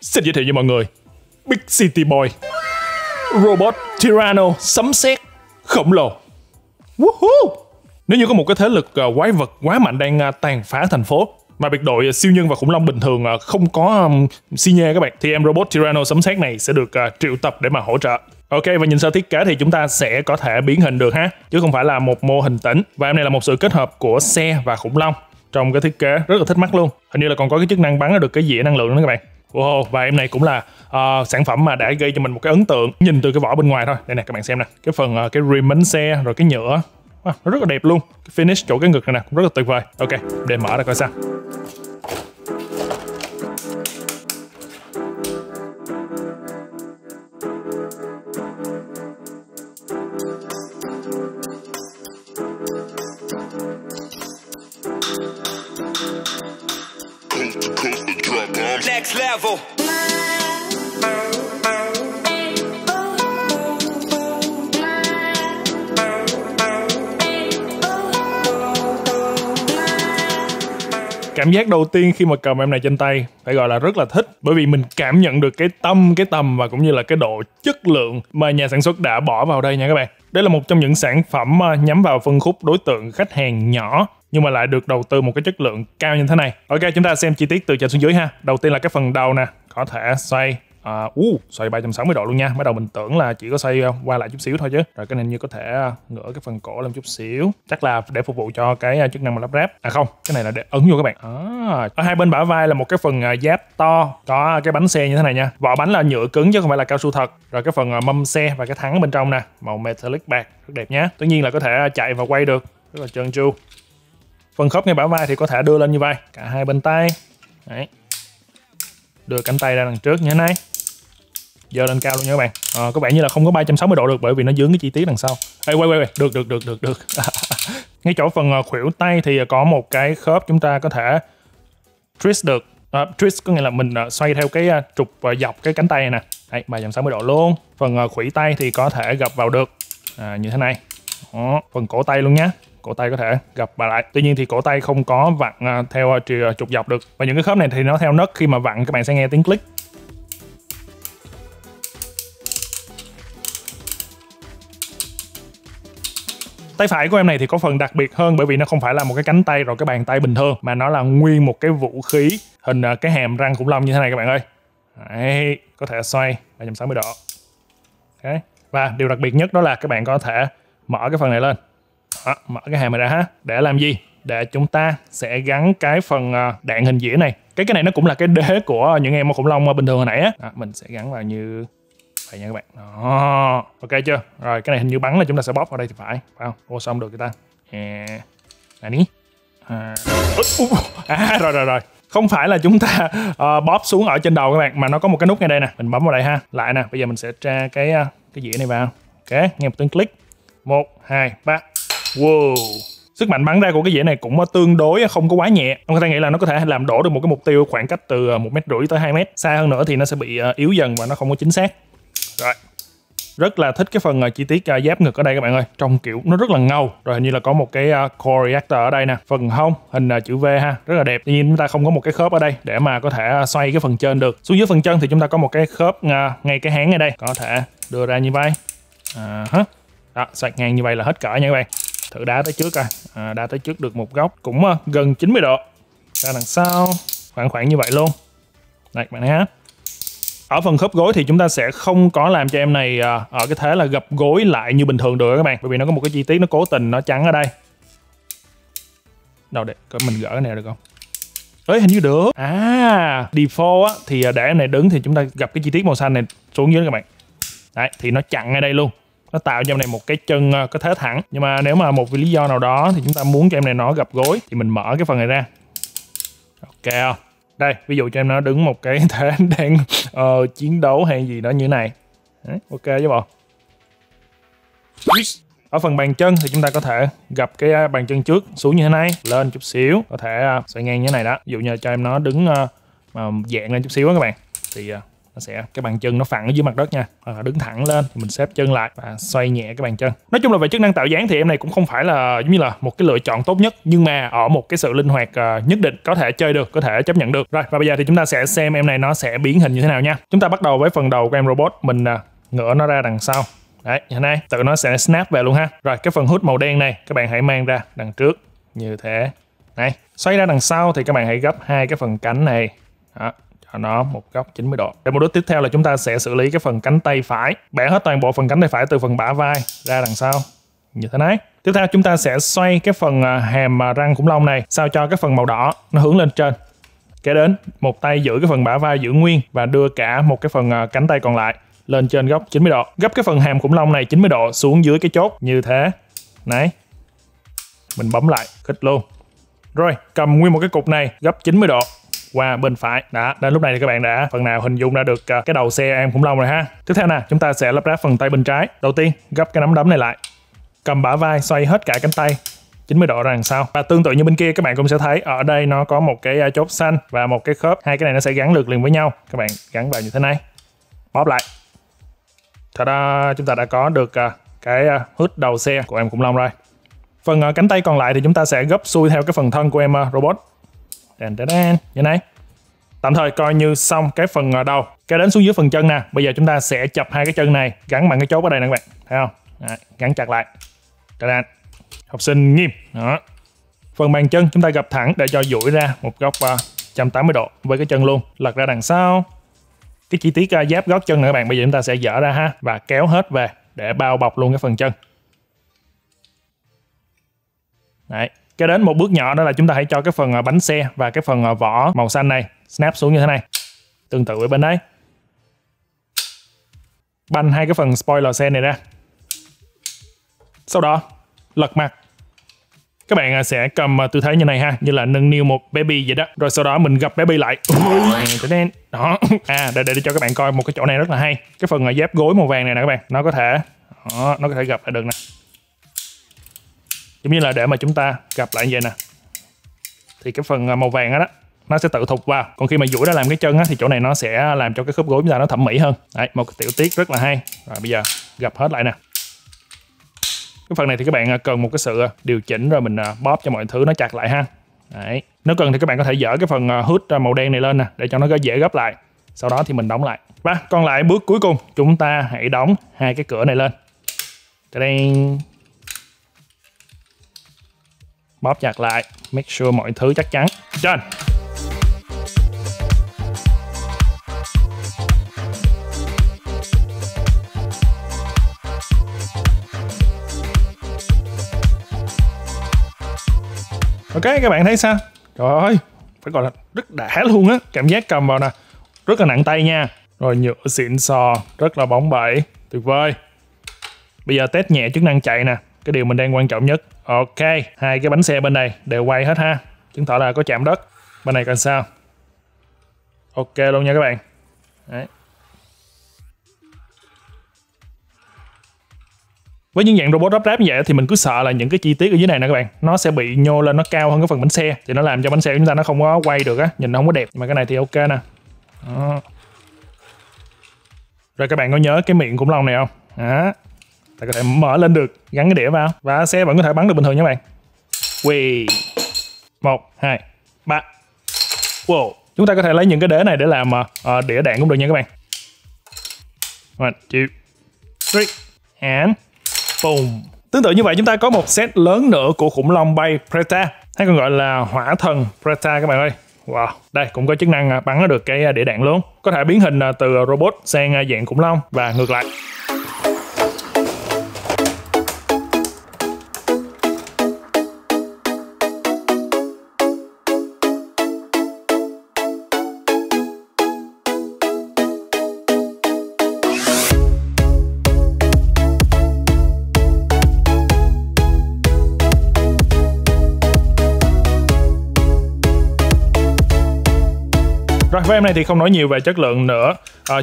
xin giới thiệu với mọi người Big City Boy, Robot Tyranno sấm sét khổng lồ. Woohoo! Nếu như có một cái thế lực quái vật quá mạnh đang tàn phá thành phố mà biệt đội siêu nhân và khủng long bình thường không có xi nhê các bạn, thì em Robot Tyranno sấm sét này sẽ được triệu tập để mà hỗ trợ. Ok, và nhìn sơ thiết kế thì chúng ta sẽ có thể biến hình được ha, chứ không phải là một mô hình tĩnh. Và em này là một sự kết hợp của xe và khủng long trong cái thiết kế rất là thích mắt luôn. Hình như là còn có cái chức năng bắn được cái dĩa năng lượng nữa các bạn. Wow, và em này cũng là sản phẩm mà đã gây cho mình một cái ấn tượng nhìn từ cái vỏ bên ngoài thôi. Đây nè các bạn xem nè, cái phần cái rim bánh xe rồi cái nhựa, nó rất là đẹp luôn. Cái finish chỗ cái ngực này nè cũng rất là tuyệt vời. Ok, để mở ra coi sao. Next level. Cảm giác đầu tiên khi mà cầm em này trên tay phải gọi là rất là thích, bởi vì mình cảm nhận được cái tâm, cái tầm và cũng như là cái độ chất lượng mà nhà sản xuất đã bỏ vào đây nha các bạn. Đây là một trong những sản phẩm nhắm vào phân khúc đối tượng khách hàng nhỏ, nhưng mà lại được đầu tư một cái chất lượng cao như thế này. Ok, chúng ta xem chi tiết từ trên xuống dưới ha. Đầu tiên là cái phần đầu nè, có thể xoay xoay 360 độ luôn nha. Mới đầu mình tưởng là chỉ có xoay qua lại chút xíu thôi chứ. Rồi cái này như có thể ngửa cái phần cổ lên chút xíu. Chắc là để phục vụ cho cái chức năng mà lắp ráp. À không, cái này là để ấn vô các bạn. Ở hai bên bả vai là một cái phần giáp to, có cái bánh xe như thế này nha. Vỏ bánh là nhựa cứng chứ không phải là cao su thật. Rồi cái phần mâm xe và cái thắng bên trong nè, màu metallic bạc, rất đẹp nhá. Tất nhiên là có thể chạy và quay được, rất là trơn tru. Phần khớp ngay bả vai thì có thể đưa lên như vậy, cả hai bên tay. Đấy. Đưa cánh tay ra đằng trước như thế này, giờ lên cao luôn nha các bạn. Có vẻ như là không có 360 độ được bởi vì nó dướng cái chi tiết đằng sau. Ê, quay, được. Ngay chỗ phần khuỷu tay thì có một cái khớp chúng ta có thể twist được. Twist có nghĩa là mình xoay theo cái trục dọc cái cánh tay này nè. Đấy, 360 độ luôn. Phần khuỷu tay thì có thể gập vào được như thế này. Đó, phần cổ tay luôn nhé. Cổ tay có thể gập vào lại. Tuy nhiên thì cổ tay không có vặn theo trục dọc được. Và những cái khớp này thì nó theo nấc, khi mà vặn các bạn sẽ nghe tiếng click. Tay phải của em này thì có phần đặc biệt hơn, bởi vì nó không phải là một cái cánh tay rồi cái bàn tay bình thường, mà nó là nguyên một cái vũ khí hình cái hàm răng khủng long như thế này các bạn ơi. Đấy, có thể xoay 360 độ. Okay. Và điều đặc biệt nhất đó là các bạn có thể mở cái phần này lên. Đó, mở cái hàm này ra ha. Để làm gì? Để chúng ta sẽ gắn cái phần đạn hình dĩa này. Cái này nó cũng là cái đế của những em khủng long bình thường hồi nãy á. Đó, mình sẽ gắn vào như vậy nha các bạn. Đó. Ok chưa? Rồi cái này hình như bắn là chúng ta sẽ bóp vào đây thì phải không? Ô xong được người ta. Rồi. Không phải là chúng ta bóp xuống ở trên đầu các bạn, mà nó có một cái nút ngay đây nè. Mình bấm vào đây ha. Lại nè, bây giờ mình sẽ tra cái dĩa này vào. Ok, nghe một tiếng click. 1, 2, 3. Wow. Sức mạnh bắn ra của cái dĩa này cũng tương đối, không có quá nhẹ. Ông ta nghĩ là nó có thể làm đổ được một cái mục tiêu khoảng cách từ 1,5 m tới 2 m. Xa hơn nữa thì nó sẽ bị yếu dần và nó không có chính xác. Rồi. Rất là thích cái phần chi tiết giáp ngực ở đây các bạn ơi. Trông kiểu nó rất là ngầu. Rồi hình như là có một cái core reactor ở đây nè. Phần hông hình chữ V ha, rất là đẹp. Tuy nhiên chúng ta không có một cái khớp ở đây để mà có thể xoay cái phần trên được. Xuống dưới phần chân thì chúng ta có một cái khớp ngay cái háng ngay đây. Có thể đưa ra như vậy. Đó, xoay ngang như vậy là hết cỡ nha các bạn. Thử đá tới trước coi. Đá tới trước được một góc cũng gần 90 độ. Ra đằng sau khoảng như vậy luôn. Đây các bạn thấy ha. Ở phần khớp gối thì chúng ta sẽ không có làm cho em này ở cái thế là gập gối lại như bình thường được các bạn. Bởi vì nó có một cái chi tiết nó cố tình nó trắng ở đây. Đâu để mình gỡ cái này được không? Ê hình như được. À, default á, thì để em này đứng thì chúng ta gập cái chi tiết màu xanh này xuống dưới các bạn. Đấy, thì nó chặn ngay đây luôn. Nó tạo cho em này một cái chân có thế thẳng. Nhưng mà nếu mà một lý do nào đó thì chúng ta muốn cho em này nó gập gối thì mình mở cái phần này ra. Ok không? Đây, ví dụ cho em nó đứng một cái thể đang chiến đấu hay gì đó như thế này. Đấy, ok chứ bộ. Ở phần bàn chân thì chúng ta có thể gập cái bàn chân trước xuống như thế này, lên chút xíu, có thể xoay ngang như thế này đó. Ví dụ như cho em nó đứng dạng lên chút xíu đó các bạn, thì nó sẽ cái bàn chân nó phẳng ở dưới mặt đất nha. Đứng thẳng lên thì mình xếp chân lại và xoay nhẹ cái bàn chân. Nói chung là về chức năng tạo dáng thì em này cũng không phải là giống như là một cái lựa chọn tốt nhất, nhưng mà ở một cái sự linh hoạt nhất định có thể chơi được, có thể chấp nhận được. Rồi và bây giờ thì chúng ta sẽ xem em này nó sẽ biến hình như thế nào nha. Chúng ta bắt đầu với phần đầu của em robot, mình ngửa nó ra đằng sau. Đấy, như thế này, tự nó sẽ snap về luôn ha. Rồi cái phần hood màu đen này các bạn hãy mang ra đằng trước như thế này. Xoay ra đằng sau thì các bạn hãy gấp hai cái phần cánh này. Đó. Nó một góc 90 độ. Để mục đích tiếp theo là chúng ta sẽ xử lý cái phần cánh tay phải. Bẻ hết toàn bộ phần cánh tay phải từ phần bả vai ra đằng sau như thế này. Tiếp theo chúng ta sẽ xoay cái phần hàm răng khủng long này sao cho cái phần màu đỏ nó hướng lên trên. Kế đến một tay giữ cái phần bả vai giữ nguyên và đưa cả một cái phần cánh tay còn lại lên trên góc 90 độ. Gấp cái phần hàm khủng long này 90 độ xuống dưới cái chốt như thế này. Mình bấm lại khích luôn. Rồi cầm nguyên một cái cục này gấp 90 độ qua bên phải. Đã, đến lúc này thì các bạn đã phần nào hình dung ra được cái đầu xe em khủng long rồi ha. Tiếp theo nè, chúng ta sẽ lắp ráp phần tay bên trái. Đầu tiên, gấp cái nắm đấm này lại. Cầm bả vai xoay hết cả cánh tay 90 độ ra đằng sau. Và tương tự như bên kia các bạn cũng sẽ thấy ở đây nó có một cái chốt xanh và một cái khớp. Hai cái này nó sẽ gắn được liền với nhau. Các bạn gắn vào như thế này. Bóp lại. Ta-da, chúng ta đã có được cái hood đầu xe của em khủng long rồi. Phần cánh tay còn lại thì chúng ta sẽ gấp xuôi theo cái phần thân của em robot. Như này. Tạm thời coi như xong cái phần đầu. Cái đến xuống dưới phần chân nè. Bây giờ chúng ta sẽ chập hai cái chân này gắn bằng cái chốt ở đây nè các bạn. Thấy không? Đấy, gắn chặt lại. Ta-đan. Học sinh nghiêm. Đó. Phần bàn chân chúng ta gập thẳng để cho duỗi ra một góc 180 độ với cái chân luôn. Lật ra đằng sau. Cái chi tiết giáp gót chân nè các bạn. Bây giờ chúng ta sẽ dở ra ha và kéo hết về để bao bọc luôn cái phần chân. Đấy. Cái đến một bước nhỏ đó là chúng ta hãy cho cái phần bánh xe và cái phần vỏ màu xanh này snap xuống như thế này. Tương tự ở bên đấy. Banh hai cái phần spoiler xe này ra. Sau đó lật mặt. Các bạn sẽ cầm tư thế như này ha, như là nâng niu một baby vậy đó. Rồi sau đó mình gập baby lại. Đó. Để cho các bạn coi một cái chỗ này rất là hay. Cái phần dép gối màu vàng này nè các bạn, nó có thể đó, nó có thể gập lại được nè. Giống như là để mà chúng ta gập lại như vậy nè. Thì cái phần màu vàng đó nó sẽ tự thụt vào. Còn khi mà duỗi ra làm cái chân á, thì chỗ này nó sẽ làm cho cái khớp gối chúng ta nó thẩm mỹ hơn. Đấy, một cái tiểu tiết rất là hay. Rồi bây giờ gập hết lại nè. Cái phần này thì các bạn cần một cái sự điều chỉnh, rồi mình bóp cho mọi thứ nó chặt lại ha. Đấy. Nếu cần thì các bạn có thể dỡ cái phần hút màu đen này lên nè, để cho nó dễ gấp lại. Sau đó thì mình đóng lại. Và còn lại bước cuối cùng, chúng ta hãy đóng hai cái cửa này lên. Ta-ding. Bóp chặt lại, make sure mọi thứ chắc chắn. Done. Ok, các bạn thấy sao? Trời ơi, phải gọi là rất đã luôn á. Cảm giác cầm vào nè, rất là nặng tay nha. Rồi nhựa xịn sò, rất là bóng bẩy, tuyệt vời. Bây giờ test nhẹ chức năng chạy nè, cái điều mình đang quan trọng nhất. Ok, hai cái bánh xe bên này đều quay hết ha, chứng tỏ là có chạm đất. Bên này còn sao? Ok luôn nha các bạn. Đấy. Với những dạng robot lắp ráp như vậy thì mình cứ sợ là những cái chi tiết ở dưới này nè các bạn, nó sẽ bị nhô lên, nó cao hơn cái phần bánh xe, thì nó làm cho bánh xe của chúng ta nó không có quay được á, nhìn nó không có đẹp. Nhưng mà cái này thì ok nè. Đó. Rồi các bạn có nhớ cái miệng khủng long này không? Đó. Ta có thể mở lên được, gắn cái đĩa vào và xe vẫn có thể bắn được bình thường nha các bạn. Quy 1, 2, 3. Wow. Chúng ta có thể lấy những cái đế này để làm đĩa đạn cũng được nha các bạn. 1, 2, 3 and boom. Tương tự như vậy, chúng ta có một set lớn nữa của khủng long bay Preta, hay còn gọi là hỏa thần Preta các bạn ơi. Wow, đây cũng có chức năng bắn được cái đĩa đạn luôn, có thể biến hình từ robot sang dạng khủng long và ngược lại. Rồi, với em này thì không nói nhiều về chất lượng nữa,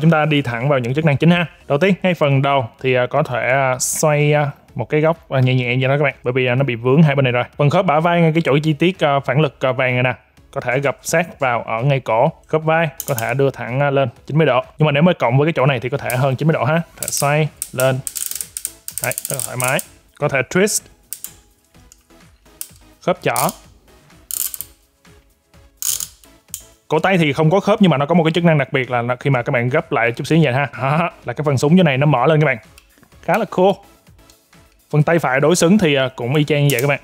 chúng ta đi thẳng vào những chức năng chính ha. Đầu tiên, ngay phần đầu thì có thể xoay một cái góc nhẹ nhẹ vậy đó các bạn, bởi vì nó bị vướng hai bên này rồi. Phần khớp bả vai ngay cái chỗ chi tiết phản lực vàng này nè, có thể gập sát vào ở ngay cổ. Khớp vai có thể đưa thẳng lên 90 độ, nhưng mà nếu mà cộng với cái chỗ này thì có thể hơn 90 độ ha. Có thể xoay lên, đấy, rất là thoải mái. Có thể twist, khớp chỏ. Cổ tay thì không có khớp, nhưng mà nó có một cái chức năng đặc biệt là khi mà các bạn gấp lại chút xíu như vậy ha, là cái phần súng chỗ này nó mở lên các bạn, khá là cool. Phần tay phải đối xứng thì cũng y chang như vậy các bạn.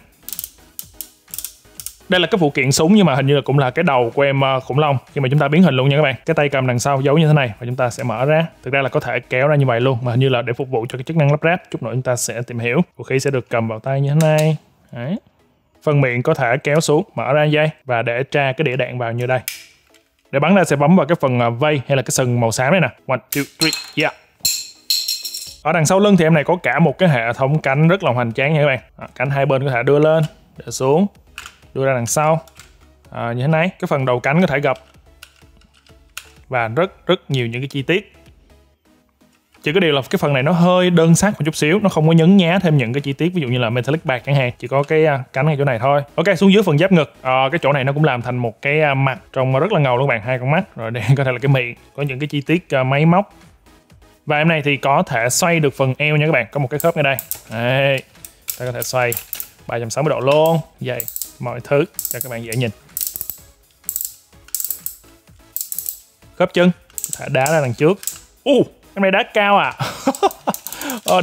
Đây là cái phụ kiện súng, nhưng mà hình như là cũng là cái đầu của em khủng long khi mà chúng ta biến hình luôn nha các bạn. Cái tay cầm đằng sau giấu như thế này và chúng ta sẽ mở ra. Thực ra là có thể kéo ra như vậy luôn, mà hình như là để phục vụ cho cái chức năng lắp ráp. Chút nữa chúng ta sẽ tìm hiểu. Vũ khí sẽ được cầm vào tay như thế này. Đấy. Phần miệng có thể kéo xuống, mở ra dây và để tra cái đĩa đạn vào như đây. Để bắn ra sẽ bấm vào cái phần vây hay là cái sừng màu xám này nè. 1, 2, 3, yeah. Ở đằng sau lưng thì em này có cả một cái hệ thống cánh rất là hoành tráng nha các bạn. Cánh hai bên có thể đưa lên, để xuống, đưa ra đằng sau như thế này. Cái phần đầu cánh có thể gập và rất nhiều những cái chi tiết. Chỉ có điều là cái phần này nó hơi đơn sắc một chút xíu, nó không có nhấn nhá thêm những cái chi tiết ví dụ như là metallic bạc chẳng hạn, chỉ có cái cánh ngay chỗ này thôi. Ok, xuống dưới phần giáp ngực, cái chỗ này nó cũng làm thành một cái mặt trông rất là ngầu luôn các bạn, hai con mắt, rồi đây có thể là cái miệng, có những cái chi tiết máy móc. Và em này thì có thể xoay được phần eo nha các bạn, có một cái khớp ngay đây. Đấy, ta có thể xoay 360 độ luôn, vậy mọi thứ cho các bạn dễ nhìn. Khớp chân, có thể đá ra đằng trước. Em này đá cao à.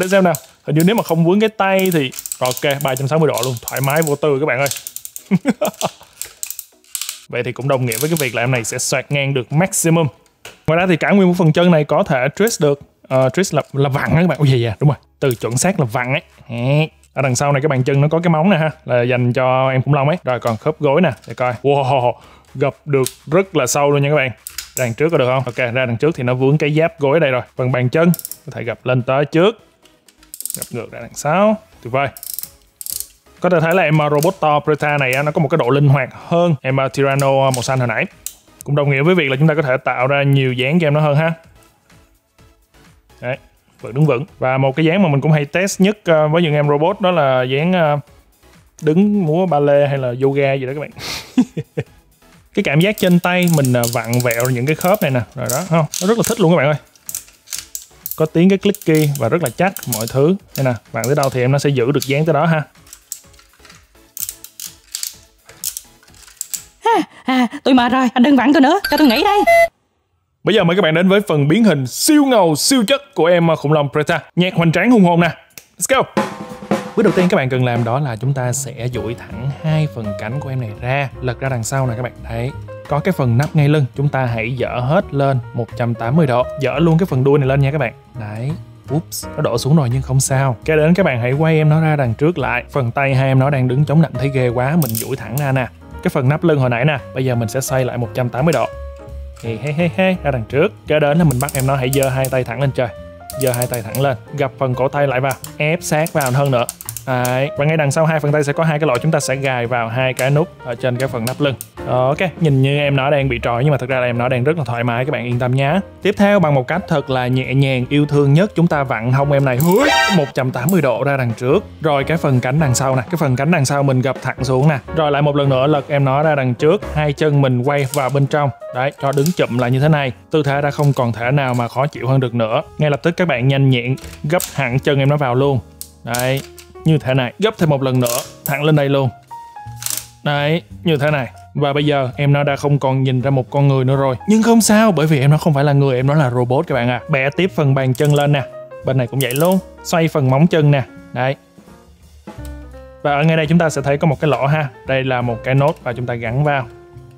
Để xem nào. Hình như nếu mà không vướng cái tay thì ok, 360 độ luôn, thoải mái vô tư các bạn ơi. Vậy thì cũng đồng nghĩa với cái việc là em này sẽ xoạc ngang được maximum. Ngoài ra thì cả nguyên một phần chân này có thể twist được. Twist là vặn các bạn. Ôi dạ, đúng rồi, từ chuẩn xác là vặn ấy. Ở đằng sau này các bạn chân nó có cái móng này ha, là dành cho em khủng long ấy. Rồi còn khớp gối nè, để coi. Wow, gập được rất là sâu luôn nha các bạn. Ra đằng trước có được không? Ok, ra đằng trước thì nó vướng cái giáp gối đây rồi. Phần bàn chân có thể gập lên tới trước, gập ngược ra đằng sau, tuyệt vời. Có thể thấy là em robot to Preta này nó có một cái độ linh hoạt hơn em Tyranno màu xanh hồi nãy, cũng đồng nghĩa với việc là chúng ta có thể tạo ra nhiều dáng cho em nó hơn ha. Đấy, vẫn đứng vững. Và một cái dáng mà mình cũng hay test nhất với những em robot đó là dáng đứng múa ballet hay là yoga gì đó các bạn. cái cảm giác trên tay mình vặn vẹo những cái khớp này nè, rồi đó không, nó rất là thích luôn các bạn ơi. Có tiếng cái clicky và rất là chắc mọi thứ. Đây nè, bạn tới đâu thì em nó sẽ giữ được dáng tới đó ha. Tôi mệt rồi, anh đừng vặn tôi nữa, cho tôi nghỉ đây. Bây giờ mời các bạn đến với phần biến hình siêu ngầu siêu chất của em khủng long Preta. Nhạc hoành tráng hùng hồn nè, let's go. Bước đầu tiên các bạn cần làm đó là chúng ta sẽ duỗi thẳng hai phần cánh của em này ra, lật ra đằng sau nè các bạn. Đấy, có cái phần nắp ngay lưng, chúng ta hãy dở hết lên 180 độ, dở luôn cái phần đuôi này lên nha các bạn. Đấy, oops, nó đổ xuống rồi nhưng không sao. Kế đến các bạn hãy quay em nó ra đằng trước lại. Phần tay hai em nó đang đứng chống nạnh thấy ghê quá, mình duỗi thẳng ra nè. Cái phần nắp lưng hồi nãy nè, bây giờ mình sẽ xoay lại 180 độ. Hey, ra đằng trước. Kế đến là mình bắt em nó hãy giơ hai tay thẳng lên trời. Giơ hai tay thẳng lên, gặp phần cổ tay lại vào, ép sát vào hơn nữa. Đấy. Và ngay đằng sau hai phần tay sẽ có hai cái lỗ, chúng ta sẽ gài vào hai cái nút ở trên cái phần nắp lưng. Ok, nhìn như em nó đang bị trói nhưng mà thật ra là em nó đang rất là thoải mái, các bạn yên tâm nhé. Tiếp theo bằng một cách thật là nhẹ nhàng yêu thương nhất, chúng ta vặn hông em này 180 độ ra đằng trước. Rồi cái phần cánh đằng sau nè, cái phần cánh đằng sau mình gập thẳng xuống nè. Rồi lại một lần nữa lật em nó ra đằng trước, hai chân mình quay vào bên trong. Đấy, cho đứng chụm lại như thế này. Tư thế đã không còn thể nào mà khó chịu hơn được nữa. Ngay lập tức các bạn nhanh nhẹn gấp hẳn chân em nó vào luôn. Đấy, như thế này, gấp thêm một lần nữa, thẳng lên đây luôn. Đấy, như thế này. Và bây giờ em nó đã không còn nhìn ra một con người nữa rồi. Nhưng không sao, bởi vì em nó không phải là người, em nó là robot các bạn à. Bẻ tiếp phần bàn chân lên nè, bên này cũng vậy luôn. Xoay phần móng chân nè, đấy. Và ở ngay đây chúng ta sẽ thấy có một cái lỗ ha. Đây là một cái nốt và chúng ta gắn vào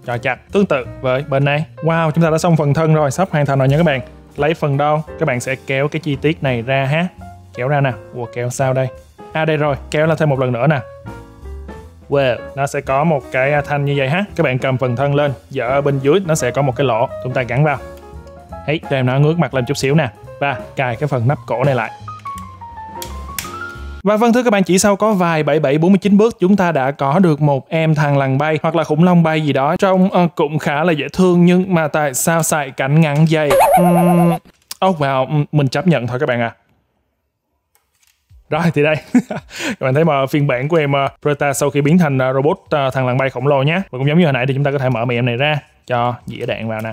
cho chặt, tương tự với bên này. Wow, chúng ta đã xong phần thân rồi, sắp hoàn thành rồi nha các bạn. Lấy phần đầu, các bạn sẽ kéo cái chi tiết này ra ha. Kéo ra nè, ủa kéo sao đây? À đây rồi, kéo lên thêm một lần nữa nè. Wow, nó sẽ có một cái thanh như vậy ha. Các bạn cầm phần thân lên, giờ ở bên dưới nó sẽ có một cái lỗ, chúng ta gắn vào. Đấy, cho em nó ngước mặt lên chút xíu nè. Và cài cái phần nắp cổ này lại. Và vâng thưa các bạn, chỉ sau có vài 47-49 bước chúng ta đã có được một em thằn lằn bay hoặc là khủng long bay gì đó. Trông cũng khá là dễ thương, nhưng mà tại sao xài cánh ngắn dây? Wow, mình chấp nhận thôi các bạn à. Rồi thì đây, các bạn thấy mà phiên bản của em Preta sau khi biến thành robot thằn lằn bay khổng lồ nhé. Và cũng giống như hồi nãy thì chúng ta có thể mở miệng này ra, cho dĩa đạn vào nè.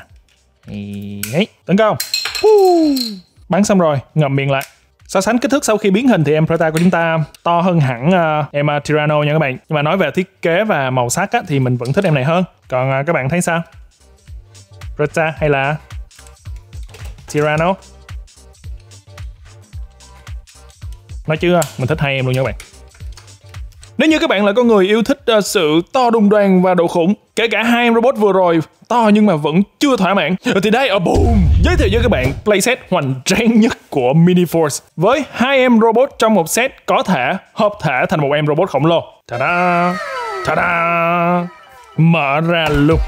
Đấy, tấn công. Bắn xong rồi, ngậm miệng lại. So sánh kích thước sau khi biến hình thì em Preta của chúng ta to hơn hẳn em Tyranno nha các bạn. Nhưng mà nói về thiết kế và màu sắc á, thì mình vẫn thích em này hơn. Còn các bạn thấy sao? Preta hay là Tyranno? Nói chứ mình thích hai em luôn nha các bạn. Nếu như các bạn là con người yêu thích sự to đùng đoàng và độ khủng, kể cả hai em robot vừa rồi to nhưng mà vẫn chưa thỏa mãn, thì đây ở boom giới thiệu với các bạn playset hoành tráng nhất của Miniforce, với hai em robot trong một set có thể hợp thể thành một em robot khổng lồ. Ta-da, ta-da, mở ra luôn.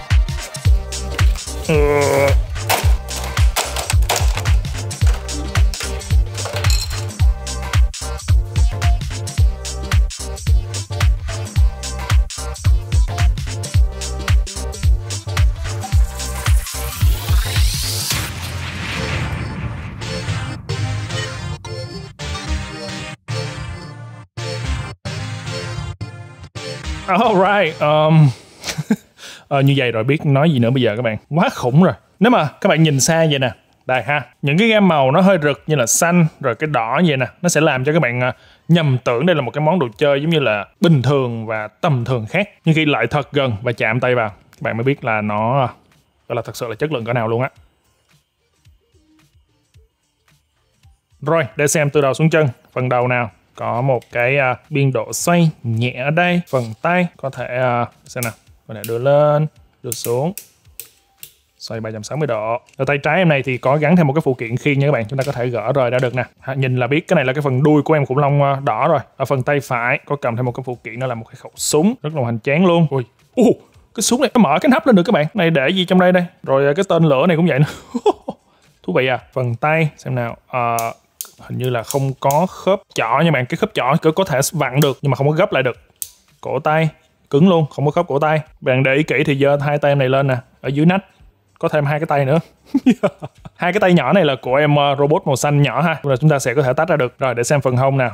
Alright, như vậy rồi biết nói gì nữa bây giờ các bạn. Quá khủng rồi. Nếu mà các bạn nhìn xa vậy nè, đây ha, những cái gam màu nó hơi rực như là xanh rồi cái đỏ như vậy nè, nó sẽ làm cho các bạn nhầm tưởng đây là một cái món đồ chơi giống như là bình thường và tầm thường khác. Nhưng khi lại thật gần và chạm tay vào, các bạn mới biết là nó gọi là thật sự là chất lượng cỡ nào luôn á. Rồi, để xem từ đầu xuống chân, phần đầu nào. Có một cái biên độ xoay nhẹ ở đây. Phần tay có thể xem nào, có thể đưa lên, đưa xuống, xoay 360 độ. Ở tay trái em này thì có gắn thêm một cái phụ kiện khiên nha các bạn, chúng ta có thể gỡ rời ra được nè. Nhìn là biết cái này là cái phần đuôi của em khủng long đỏ rồi. Ở phần tay phải có cầm thêm một cái phụ kiện, đó là một cái khẩu súng rất là hoành tráng luôn. Ui, cái súng này nó mở cái nắp lên được các bạn. Này để gì trong đây đây? Rồi cái tên lửa này cũng vậy nữa. Thú vị à. Phần tay xem nào. Hình như là không có khớp chỏ nha bạn. Cái khớp chỏ có thể vặn được nhưng mà không có gấp lại được. Cổ tay cứng luôn, không có khớp cổ tay. Bạn để ý kỹ thì giơ hai tay em này lên nè. Ở dưới nách có thêm hai cái tay nữa. Hai cái tay nhỏ này là của em robot màu xanh nhỏ ha. Rồi chúng ta sẽ có thể tách ra được. Rồi để xem phần hông nào.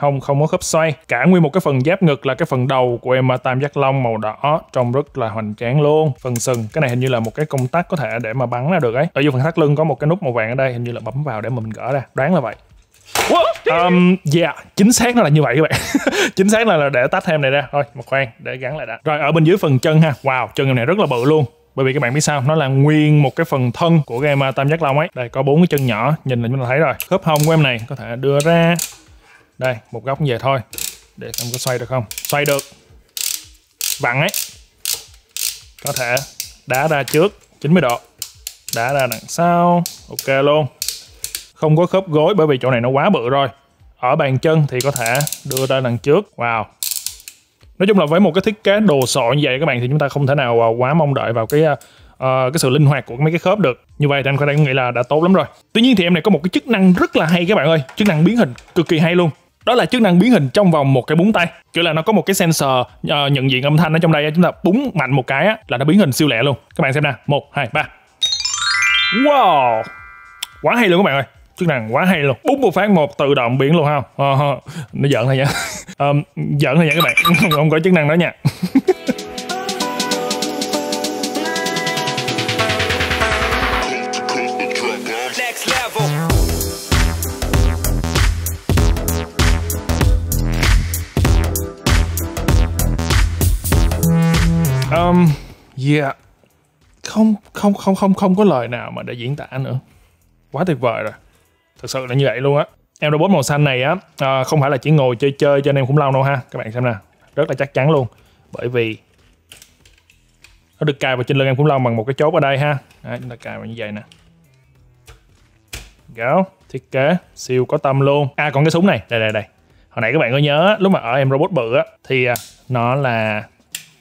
không có khớp xoay. Cả nguyên một cái phần giáp ngực là cái phần đầu của Emma tam giác long màu đỏ, trông rất là hoành tráng luôn. Phần sừng, cái này hình như là một cái công tắc có thể để mà bắn ra được ấy. Ở dưới phần thắt lưng có một cái nút màu vàng ở đây, hình như là bấm vào để mà mình gỡ ra, đoán là vậy. Chính xác nó là như vậy các bạn. Chính xác là để tách thêm này ra. Thôi mà khoan, để gắn lại đã. Rồi ở bên dưới phần chân ha. Wow, chân em này rất là bự luôn. Bởi vì các bạn biết sao, nó là nguyên một cái phần thân của cái Emma tam giác long ấy. Đây có 4 cái chân nhỏ, nhìn là chúng ta thấy rồi. Khớp hông của em này có thể đưa ra. Đây, một góc về thôi. Để em có xoay được không? Xoay được. Vặn ấy. Có thể đá ra trước 90 độ. Đá ra đằng sau. Ok luôn. Không có khớp gối bởi vì chỗ này nó quá bự rồi. Ở bàn chân thì có thể đưa ra đằng trước. Wow. Nói chung là với một cái thiết kế đồ sộ như vậy các bạn thì chúng ta không thể nào quá mong đợi vào cái sự linh hoạt của mấy cái khớp được. Như vậy thì anh Khoa đang nghĩ là đã tốt lắm rồi. Tuy nhiên thì em này có một cái chức năng rất là hay các bạn ơi. Chức năng biến hình cực kỳ hay luôn. Đó là chức năng biến hình trong vòng một cái búng tay. Kiểu là nó có một cái sensor nhận diện âm thanh ở trong đây. Chúng ta búng mạnh một cái là nó biến hình siêu lẹ luôn. Các bạn xem nè. 1, 2, 3. Wow. Quá hay luôn các bạn ơi. Chức năng quá hay luôn. Búng một phát một tự động biến luôn không? Nó giỡn thôi nha. Giỡn thôi nha các bạn. Không có chức năng đó nha. Không có lời nào mà để diễn tả nữa. Quá tuyệt vời rồi. Thật sự là như vậy luôn á. Em robot màu xanh này á, không phải là chỉ ngồi chơi chơi cho anh em khủng long đâu ha. Các bạn xem nè, rất là chắc chắn luôn. Bởi vì nó được cài vào trên lưng em khủng long bằng một cái chốt ở đây ha. Đấy, chúng ta cài vào như vậy nè. Gáo, thiết kế siêu có tâm luôn. À còn cái súng này, đây. Hồi nãy các bạn có nhớ lúc mà ở em robot bự á thì nó là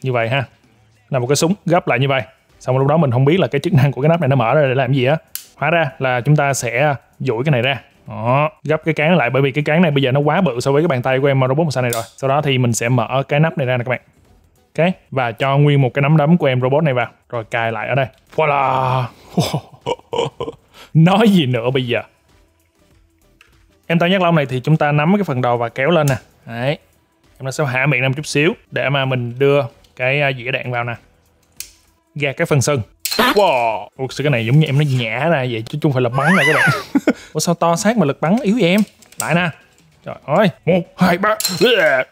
như vậy ha. Là một cái súng gấp lại như vậy. Xong lúc đó mình không biết là cái chức năng của cái nắp này nó mở ra để làm gì á. Hóa ra là chúng ta sẽ duỗi cái này ra. Đó, gấp cái cán lại bởi vì cái cán này bây giờ nó quá bự so với cái bàn tay của em robot màu xanh này rồi. Sau đó thì mình sẽ mở cái nắp này ra nè các bạn. Ok, và cho nguyên một cái nắm đấm của em robot này vào. Rồi cài lại ở đây. Voila. Nói gì nữa bây giờ. Em tam giác long này thì chúng ta nắm cái phần đầu và kéo lên nè. Đấy. Em nó sẽ hạ miệng ra một chút xíu để mà mình đưa cái dĩa đạn vào nè. Gạt cái phần sừng. Wow. Ủa, cái này giống như em nó nhả ra vậy chứ chung phải là bắn nè các bạn. Ủa sao to sát mà lực bắn yếu vậy em? Lại nè. Trời ơi. 1, 2, 3.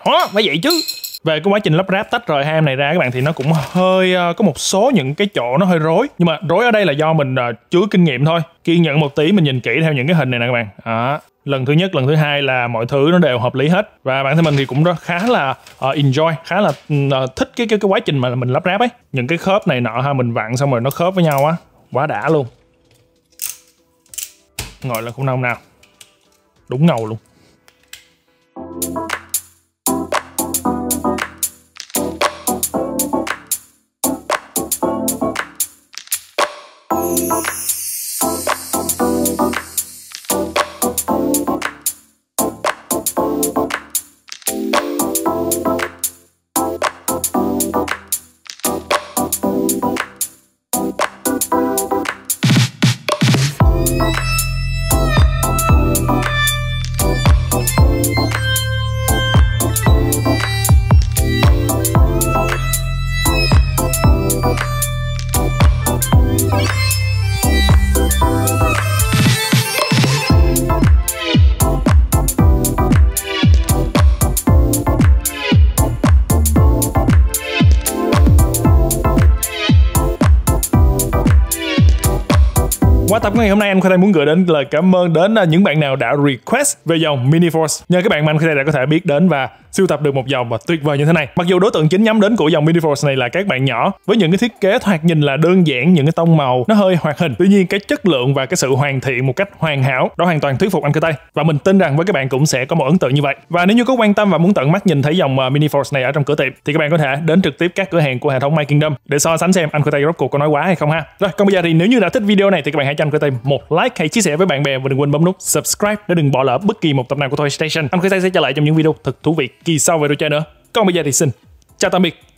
Hả? Phải vậy chứ. Về cái quá trình lắp ráp tách rời hai em này ra các bạn thì nó cũng hơi có một số những cái chỗ nó hơi rối. Nhưng mà rối ở đây là do mình chưa kinh nghiệm thôi. Kiên nhẫn một tí mình nhìn kỹ theo những cái hình này nè các bạn. Đó. Lần thứ nhất, lần thứ hai là mọi thứ nó đều hợp lý hết. Và bản thân mình thì cũng khá là enjoy, khá là thích cái quá trình mà mình lắp ráp ấy. Những cái khớp này nọ ha, mình vặn xong rồi nó khớp với nhau á. Quá đã luôn. Ngồi lên khung nông nào. Đúng ngầu luôn. Tập ngày hôm nay anh Khoa Tây muốn gửi đến lời cảm ơn đến những bạn nào đã request về dòng Miniforce. Nhờ các bạn mà anh Khoa Tây đã có thể biết đến và sưu tập được một dòng và tuyệt vời như thế này. Mặc dù đối tượng chính nhắm đến của dòng Miniforce này là các bạn nhỏ với những cái thiết kế thoạt nhìn là đơn giản, những cái tông màu nó hơi hoạt hình. Tuy nhiên cái chất lượng và cái sự hoàn thiện một cách hoàn hảo đó hoàn toàn thuyết phục anh Khoa Tây và mình tin rằng với các bạn cũng sẽ có một ấn tượng như vậy. Và nếu như có quan tâm và muốn tận mắt nhìn thấy dòng Miniforce này ở trong cửa tiệm thì các bạn có thể đến trực tiếp các cửa hàng của hệ thống My Kingdom để so sánh xem anh Khoa Tây rốt cuộc có nói quá hay không ha. Rồi còn bây giờ thì nếu như đã thích video này thì các bạn hãy cho anh Khoa Tây một like, hãy chia sẻ với bạn bè và đừng quên bấm nút subscribe để đừng bỏ lỡ bất kỳ một tập nào của Toy Station. Anh Khoa Tây sẽ trở lại trong những video thật thú vị kỳ sau về đồ chơi nữa. Còn bây giờ thì xin chào tạm biệt.